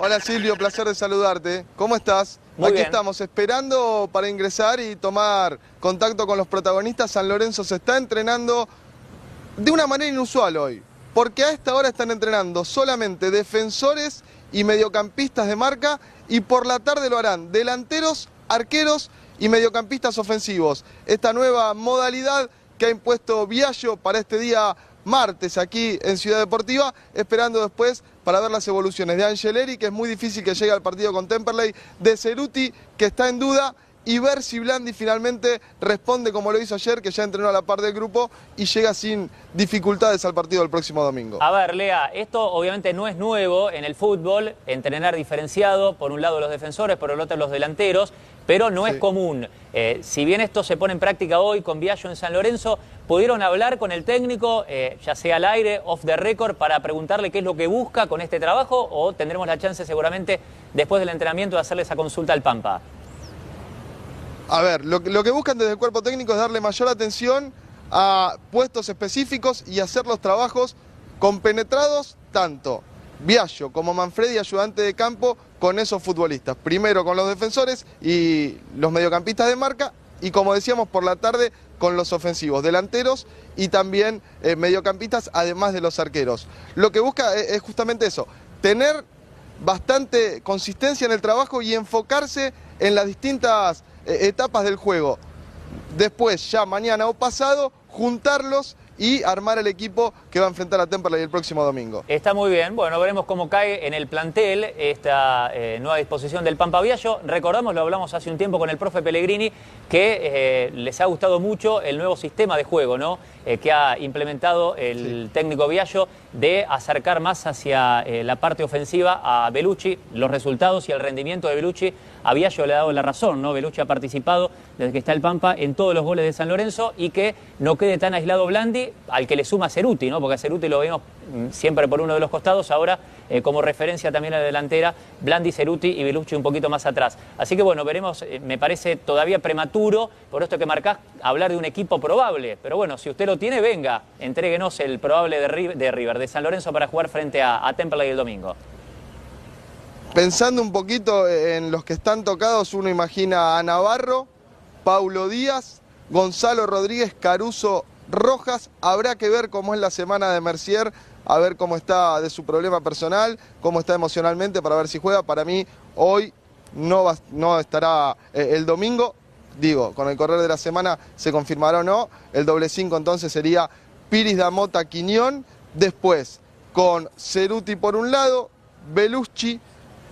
Hola Silvio, placer de saludarte. ¿Cómo estás? Muy bien. Aquí estamos esperando para ingresar y tomar contacto con los protagonistas. San Lorenzo se está entrenando de una manera inusual hoy, porque a esta hora están entrenando solamente defensores y mediocampistas de marca, y por la tarde lo harán delanteros, arqueros y mediocampistas ofensivos. Esta nueva modalidad que ha impuesto Viallo para este día martes aquí en Ciudad Deportiva, esperando después para ver las evoluciones de Angeleri, que es muy difícil que llegue al partido con Temperley, de Ceruti, que está en duda, y ver si Blandi finalmente responde como lo hizo ayer, que ya entrenó a la par del grupo y llega sin dificultades al partido del próximo domingo. A ver, Lea, esto obviamente no es nuevo en el fútbol, entrenar diferenciado, por un lado los defensores, por el otro los delanteros, pero no es común. Si bien esto se pone en práctica hoy con Viaggio en San Lorenzo, ¿pudieron hablar con el técnico, ya sea al aire, off the record, para preguntarle qué es lo que busca con este trabajo? ¿O tendremos la chance seguramente después del entrenamiento de hacerle esa consulta al Pampa? A ver, lo que buscan desde el cuerpo técnico es darle mayor atención a puestos específicos y hacer los trabajos compenetrados tanto Viallo como Manfredi, ayudante de campo, con esos futbolistas. Primero con los defensores y los mediocampistas de marca, y como decíamos, por la tarde con los ofensivos, delanteros y también mediocampistas, además de los arqueros. Lo que busca es justamente eso, tener bastante consistencia en el trabajo y enfocarse en las distintas etapas del juego. Después, ya mañana o pasado, juntarlos y armar el equipo que va a enfrentar a Temperley el próximo domingo. Está muy bien. Bueno, veremos cómo cae en el plantel esta nueva disposición del Pampa Viallo. Recordamos, lo hablamos hace un tiempo con el profe Pellegrini, que les ha gustado mucho el nuevo sistema de juego, ¿no? Que ha implementado el técnico Viallo, de acercar más hacia la parte ofensiva a Bellucci. Los resultados y el rendimiento de Bellucci a Viallo le ha dado la razón, ¿no? Bellucci ha participado desde que está el Pampa en todos los goles de San Lorenzo, y que no quede tan aislado Blandi, al que le suma Ceruti, ¿no? Porque a Ceruti lo vemos siempre por uno de los costados, ahora como referencia también a la delantera, Blandi, Ceruti y Bellucci un poquito más atrás. Así que bueno, veremos, me parece todavía prematuro, por esto que marcás, hablar de un equipo probable, pero bueno, si usted lo tiene, venga, entréguenos el probable de San Lorenzo para jugar frente a Temperley el domingo. Pensando un poquito en los que están tocados, uno imagina a Navarro, Paulo Díaz, Gonzalo Rodríguez, Caruso Rojas. Habrá que ver cómo es la semana de Mercier, a ver cómo está de su problema personal, cómo está emocionalmente, para ver si juega. Para mí hoy no estará el domingo, digo, con el correr de la semana se confirmará o no. El doble 5 entonces sería Piris, Damota, Quiñón, después con Ceruti por un lado, Bellucci,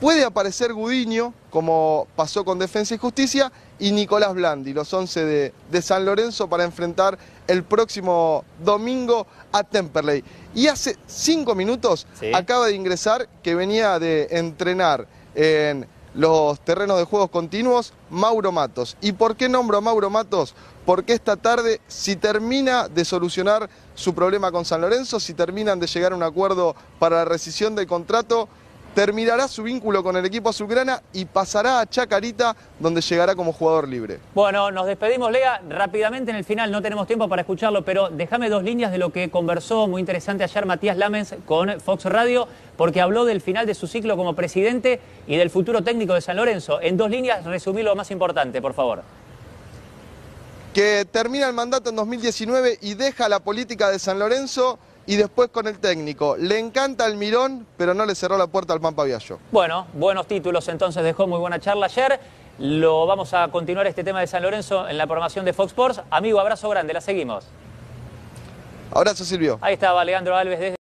puede aparecer Gudiño, como pasó con Defensa y Justicia, y Nicolás Blandi, los 11 de San Lorenzo para enfrentar el próximo domingo a Temperley. Y hace 5 minutos acaba de ingresar, que venía de entrenar en los terrenos de juegos continuos, Mauro Matos. ¿Y por qué nombro a Mauro Matos? Porque esta tarde, si termina de solucionar su problema con San Lorenzo, si terminan de llegar a un acuerdo para la rescisión del contrato, terminará su vínculo con el equipo azulgrana y pasará a Chacarita, donde llegará como jugador libre. Bueno, nos despedimos, Lea, rápidamente en el final, no tenemos tiempo para escucharlo, pero déjame dos líneas de lo que conversó, muy interesante ayer, Matías Lammens con Fox Radio, porque habló del final de su ciclo como presidente y del futuro técnico de San Lorenzo. En dos líneas, resumí lo más importante, por favor. Que termina el mandato en 2019 y deja la política de San Lorenzo. Y después con el técnico, le encanta el Mirón, pero no le cerró la puerta al Pampa Viallo. Bueno, buenos títulos entonces dejó, muy buena charla ayer. Lo vamos a continuar este tema de San Lorenzo en la programación de Fox Sports. Amigo, abrazo grande, la seguimos. Abrazo, Silvio. Ahí estaba Alejandro Alves desde